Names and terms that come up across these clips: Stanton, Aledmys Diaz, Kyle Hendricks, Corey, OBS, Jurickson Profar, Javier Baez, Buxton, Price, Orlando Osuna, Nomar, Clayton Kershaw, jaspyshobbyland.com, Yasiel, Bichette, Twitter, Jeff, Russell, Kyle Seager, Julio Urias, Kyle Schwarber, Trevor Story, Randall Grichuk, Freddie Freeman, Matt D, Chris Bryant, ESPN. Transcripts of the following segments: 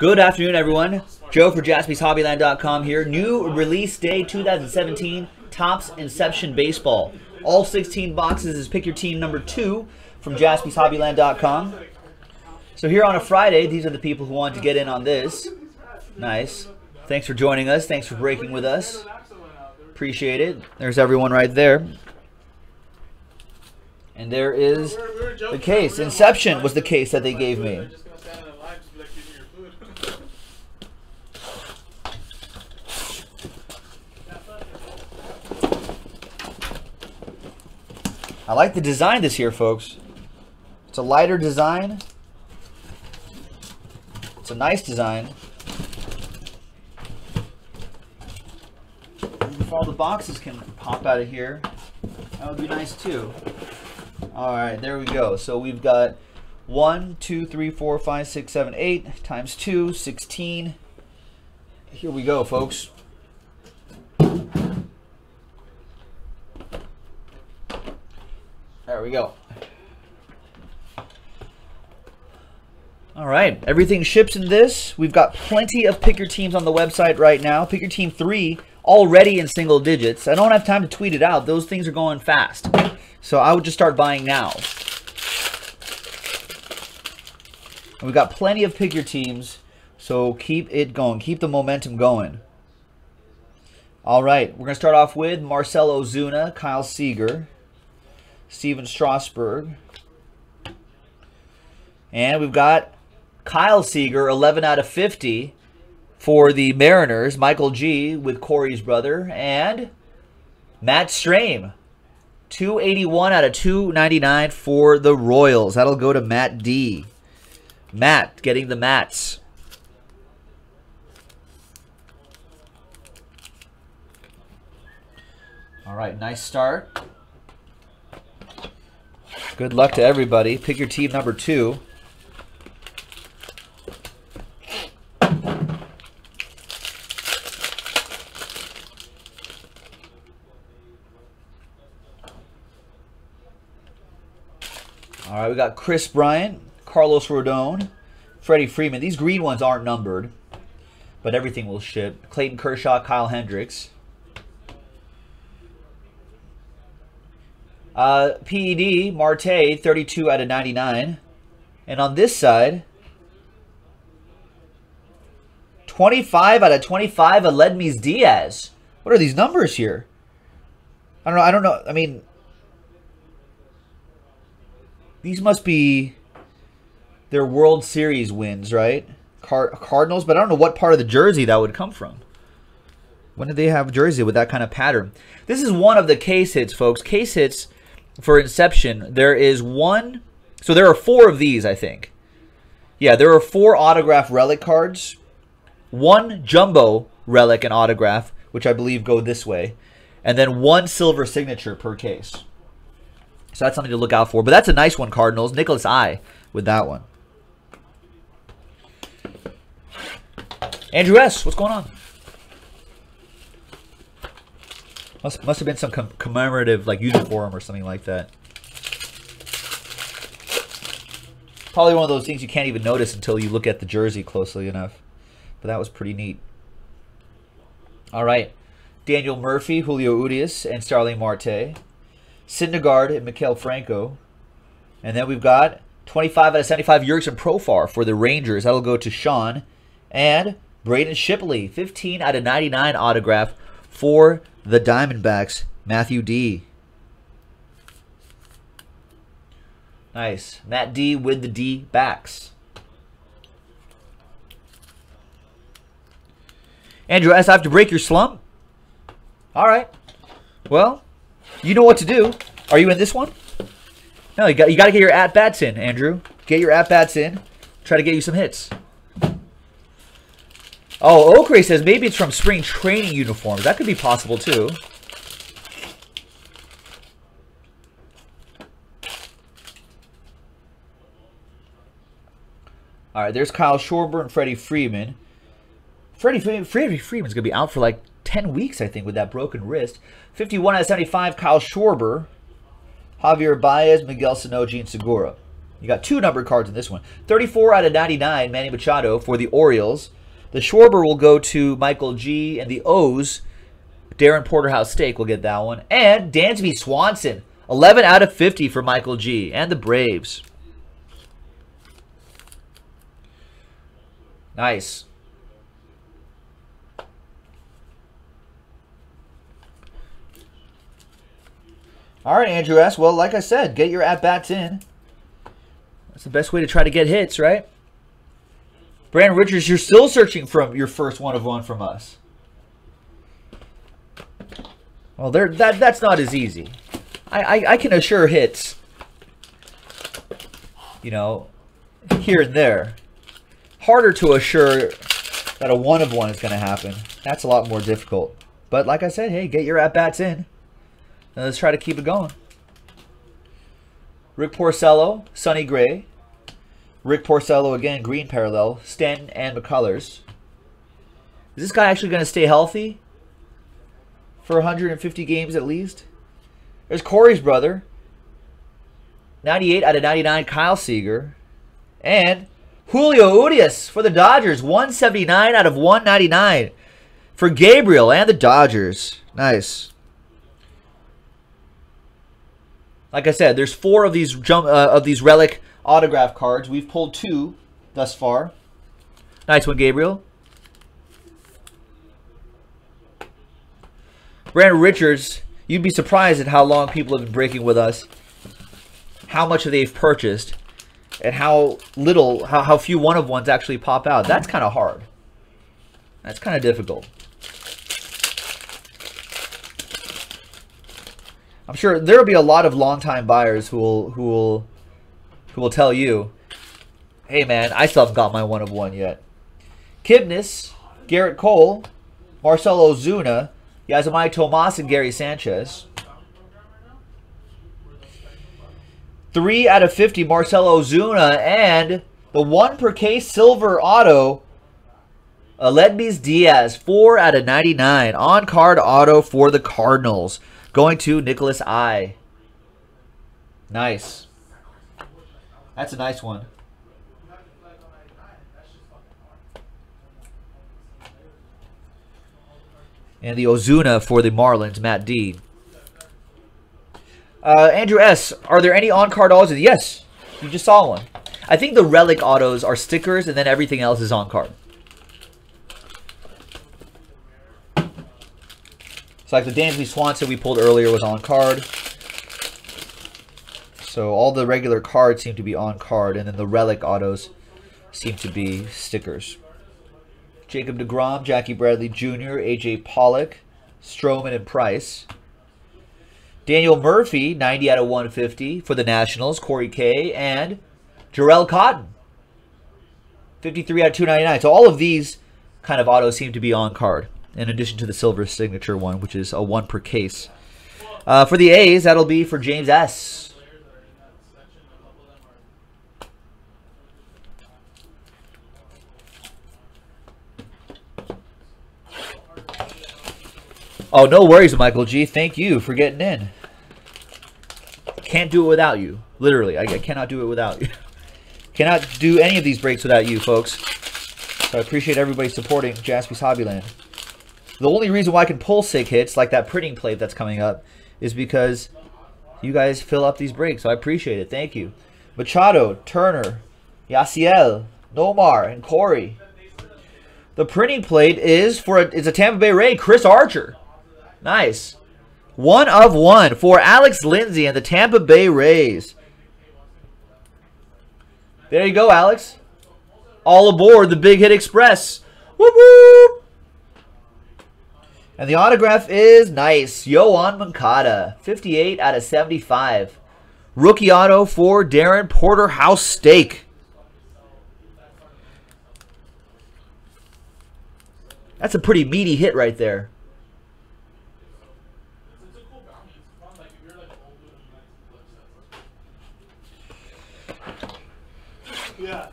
Good afternoon, everyone. Joe for jaspyshobbyland.com here. New release day 2017, Topps Inception Baseball. All 16 boxes is pick your team number 2 from jaspyshobbyland.com. So here on a Friday, these are the people who wanted to get in on this. Nice. Thanks for joining us. Thanks for breaking with us. Appreciate it. There's everyone right there. And there is the case. Inception was the case that they gave me. I like the design this here, folks. It's a lighter design. It's a nice design. If all the boxes can pop out of here, that would be nice too. All right, there we go. So we've got 1, 2, 3, 4, 5, 6, 7, 8 times 2, 16. Here we go, folks. There we go. All right, everything ships in this. We've got plenty of pick your teams on the website right now. Pick your team 3 already in single digits. I don't have time to tweet it out. Those things are going fast. So I would just start buying now. And we've got plenty of pick your teams, so keep it going. Keep the momentum going. All right, we're going to start off with Marcell Ozuna, Kyle Seager, Steven Strasburg. And we've got Kyle Seager, 11 out of 50 for the Mariners. Michael G with Corey's brother. And Matt Strahm. 281 out of 299 for the Royals. That'll go to Matt D. Matt getting the mats. All right, nice start. Good luck to everybody. Pick your team number 2. All right, we got Chris Bryant, Carlos Rodon, Freddie Freeman. These green ones aren't numbered, but everything will ship. Clayton Kershaw, Kyle Hendricks. PED, Marte, 32 out of 99. And on this side, 25 out of 25, Aledmys Diaz. What are these numbers here? I don't know. I mean, these must be their World Series wins, right? Cardinals, but I don't know what part of the jersey that would come from. When did they have jersey with that kind of pattern? This is one of the case hits, folks. Case hits for Inception. There is one. So there are 4 of these, I think. Yeah, there are 4 autograph relic cards. 1 jumbo relic and autograph, which I believe go this way. And then 1 silver signature per case. So that's something to look out for. But that's a nice one, Cardinals. Nicholas I with that one. Andrew S., what's going on? Must have been some commemorative, like, uniform or something like that. Probably one of those things you can't even notice until you look at the jersey closely enough. But that was pretty neat. All right. Daniel Murphy, Julio Urias, and Starling Marte. Syndergaard and Mikael Franco. And then we've got 25 out of 75 Jurickson Profar for the Rangers. That'll go to Sean. And Braden Shipley, 15 out of 99 autograph for the Diamondbacks, Matthew D. Nice. Matt D with the D-backs. Andrew S., I have to break your slump? All right. Well, you know what to do. Are you in this one? No, you got to get your at-bats in, Andrew. Get your at-bats in. Try to get you some hits. Oh, Okray says maybe it's from spring training uniforms. That could be possible, too. All right, there's Kyle Schwarber and Freddie Freeman. Freddie Freeman's going to be out for like 10 weeks, I think, with that broken wrist. 51 out of 75, Kyle Schwarber, Javier Baez, Miguel Sanoji, and Segura. You got two numbered cards in this one. 34 out of 99, Manny Machado for the Orioles. The Schwarber will go to Michael G, and the O's, Darren Porterhouse-Steak will get that one. And Dansby Swanson, 11 out of 50 for Michael G and the Braves. Nice. All right, Andrew S. Well, like I said, get your at-bats in. That's the best way to try to get hits, right? Brandon Richards, you're still searching from your first one-of-one from us. Well, that's not as easy. I can assure hits, you know, here and there. Harder to assure that a one-of-one is going to happen. That's a lot more difficult. But like I said, hey, get your at-bats in. And let's try to keep it going. Rick Porcello, Sonny Gray. Rick Porcello again, green parallel. Stanton and McCullers. Is this guy actually going to stay healthy for 150 games at least? There's Corey's brother. 98 out of 99, Kyle Seager. And Julio Urias for the Dodgers. 179 out of 199 for Gabriel and the Dodgers. Nice. Like I said, there's four of these relic autograph cards. We've pulled two thus far. Nice one, Gabriel. Brandon Richards, you'd be surprised at how long people have been breaking with us, how much they've purchased, and how little, how few one-of-ones actually pop out. That's kind of hard. That's kind of difficult. I'm sure there will be a lot of longtime buyers who will tell you, hey man, I still haven't got my one-of-one yet. Kibnis, Garrett Cole, Marcell Ozuna, Yasiel Tomas, and Gary Sanchez. 3 out of 50, Marcell Ozuna, and the 1/K silver auto, Aledmys Diaz, 4 out of 99. On-card auto for the Cardinals. Going to Nicholas I. Nice. That's a nice one. And the Ozuna for the Marlins, Matt D. Andrew S., are there any on-card autos? Yes, you just saw one. I think the relic autos are stickers, and then everything else is on-card. So like the Dansby Swanson we pulled earlier was on card. So all the regular cards seem to be on card, and then the relic autos seem to be stickers. Jacob deGrom, Jackie Bradley Jr., AJ Pollock, Stroman, and Price. Daniel Murphy, 90 out of 150 for the Nationals, Corey K, and Jarrell Cotton, 53 out of 299. So all of these kind of autos seem to be on card, in addition to the silver signature one, which is a 1/case. For the A's, that'll be for James S. Oh, no worries, Michael G. Thank you for getting in. Can't do it without you. Literally, I cannot do it without you. Cannot do any of these breaks without you, folks. So I appreciate everybody supporting Jaspy's Hobbyland. The only reason why I can pull sick hits like that printing plate that's coming up is because you guys fill up these breaks. So I appreciate it. Thank you. Machado, Turner, Yasiel, Nomar, and Corey. The printing plate is for it's a Tampa Bay Ray, Chris Archer. Nice. 1/1 for Alex Lindsay and the Tampa Bay Rays. There you go, Alex. All aboard the Big Hit Express. Whoop, whoop. And the autograph is nice. Yohan Moncada, 58 out of 75. Rookie auto for Darren Porterhouse-Steak. That's a pretty meaty hit right there.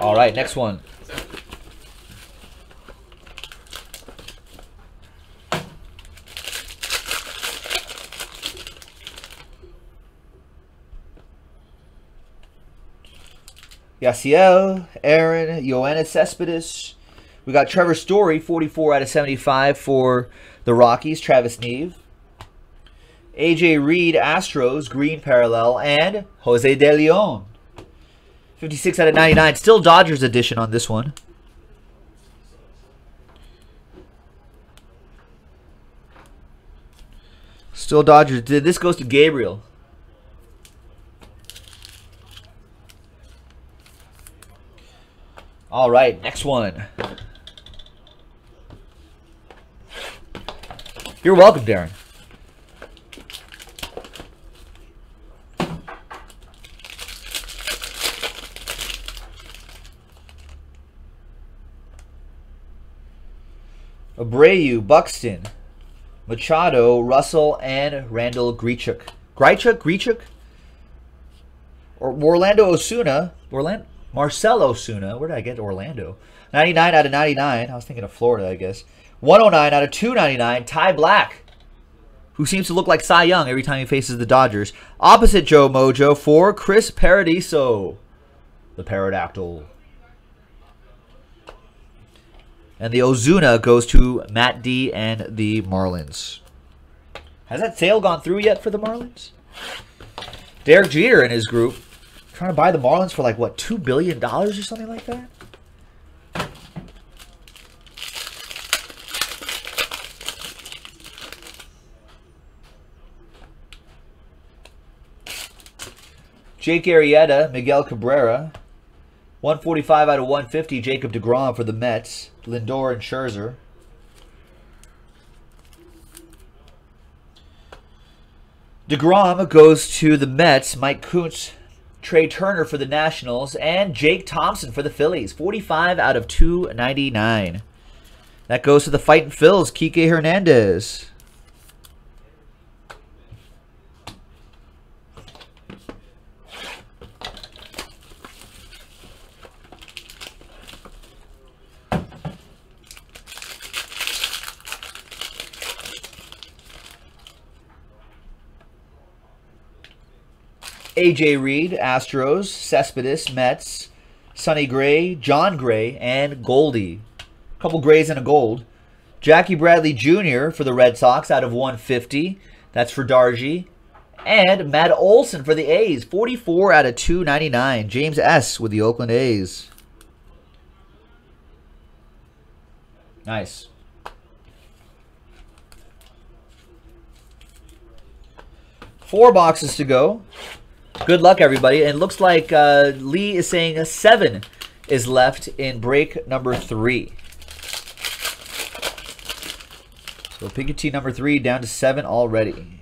All right, next one. Yasiel, Aaron, Yoenis Cespedes. We got Trevor Story, 44 out of 75 for the Rockies, Travis Neve. AJ Reed, Astros, green parallel, and Jose De Leon. 56 out of 99. Still Dodgers edition on this one. Still Dodgers. This goes to Gabriel. All right, next one. You're welcome, Darren. Abreu, Buxton, Machado, Russell, and Randall Grichuk. Grichuk? Or Orlando Osuna. Marcell Ozuna. Where did I get Orlando? 99 out of 99. I was thinking of Florida, I guess. 109 out of 299. Ty Black, who seems to look like Cy Young every time he faces the Dodgers. Opposite Joe Mojo for Chris Paradiso, the Pterodactyl. And the Ozuna goes to Matt D and the Marlins. Has that sale gone through yet for the Marlins? Derek Jeter and his group trying to buy the Marlins for like, what, $2 billion or something like that? Jake Arrieta, Miguel Cabrera. 145 out of 150, Jacob deGrom for the Mets. Lindor and Scherzer. deGrom goes to the Mets. Mike Kuntz, Trey Turner for the Nationals, and Jake Thompson for the Phillies. 45 out of 299. That goes to the Fightin' Phils, Kike Hernandez. AJ Reed, Astros, Cespedes, Mets, Sonny Gray, John Gray, and Goldie. A couple grays and a gold. Jackie Bradley Jr. for the Red Sox out of 150. That's for Darji. And Matt Olson for the A's, 44 out of 299. James S. with the Oakland A's. Nice. Four boxes to go. Good luck, everybody. And it looks like Lee is saying 7 is left in break number 3. So Pikachu number 3 down to 7 already.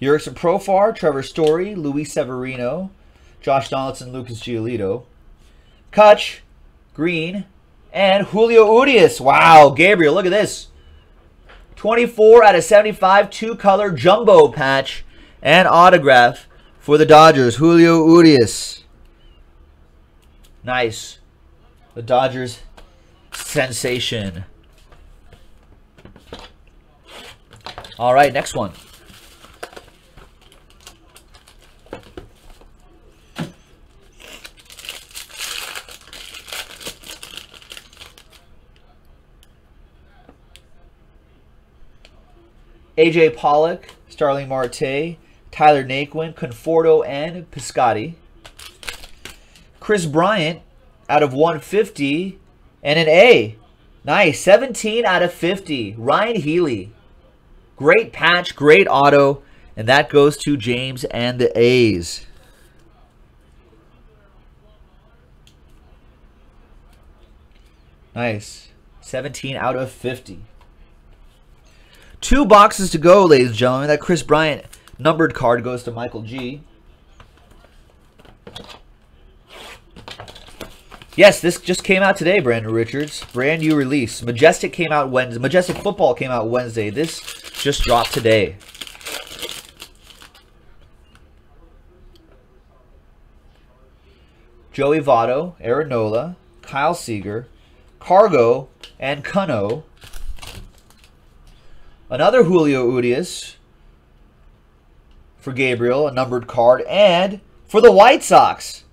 Jurickson Profar, Trevor Story, Luis Severino, Josh Donaldson, Lucas Giolito, Kutch, Green, and Julio Urias. Wow, Gabriel, look at this. 24 out of 75, two-color jumbo patch and autograph for the Dodgers, Julio Urias. Nice. The Dodgers sensation. All right, next one. AJ Pollock, Starling Marte, Tyler Naquin, Conforto, and Piscotty. Chris Bryant out of 150 and an A. Nice. 17 out of 50. Ryan Healy. Great patch, great auto, and that goes to James and the A's. Nice. 17 out of 50. Two boxes to go, ladies and gentlemen. That Chris Bryant numbered card goes to Michael G. Yes, this just came out today, Brandon Richards. Brand new release. Majestic came out Wednesday. Majestic Football came out Wednesday. This just dropped today. Joey Votto, Aaron Nola, Kyle Seager, Cargo, and Cano. Another Julio Urias for Gabriel, a numbered card, and for the White Sox,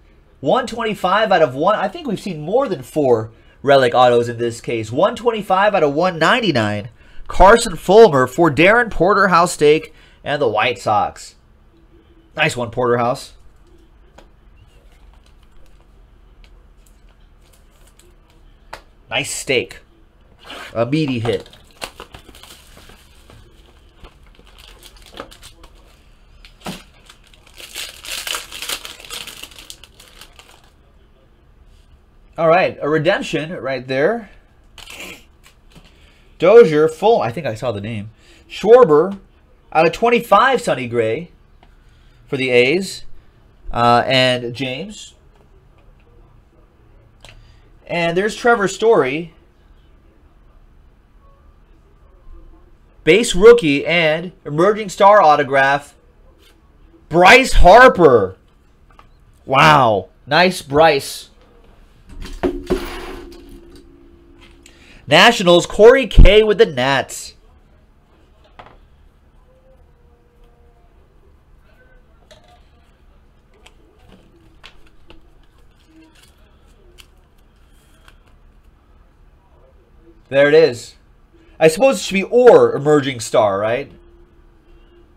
125 out of 1. I think we've seen more than 4 relic autos in this case. 125 out of 199. Carson Fulmer for Darren Porterhouse-Steak and the White Sox. Nice one, Porterhouse. Nice steak. A meaty hit. All right, a redemption right there. Dozier, Fulmer. I think I saw the name. Schwarber, out of 25, Sonny Gray for the A's. And James. And there's Trevor Story. Base rookie and emerging star autograph, Bryce Harper. Wow. Nice, Bryce. Nationals, Corey K with the Nats. There it is. I suppose it should be or emerging star, right?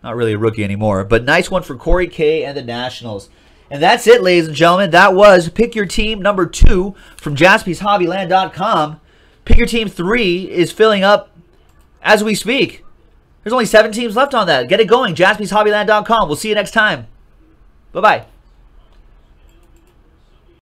Not really a rookie anymore, but nice one for Corey K and the Nationals. And that's it, ladies and gentlemen. That was Pick Your Team number 2 from jaspyshobbyland.com. Pick Your Team 3 is filling up as we speak. There's only 7 teams left on that. Get it going, jaspyshobbyland.com. We'll see you next time. Bye-bye.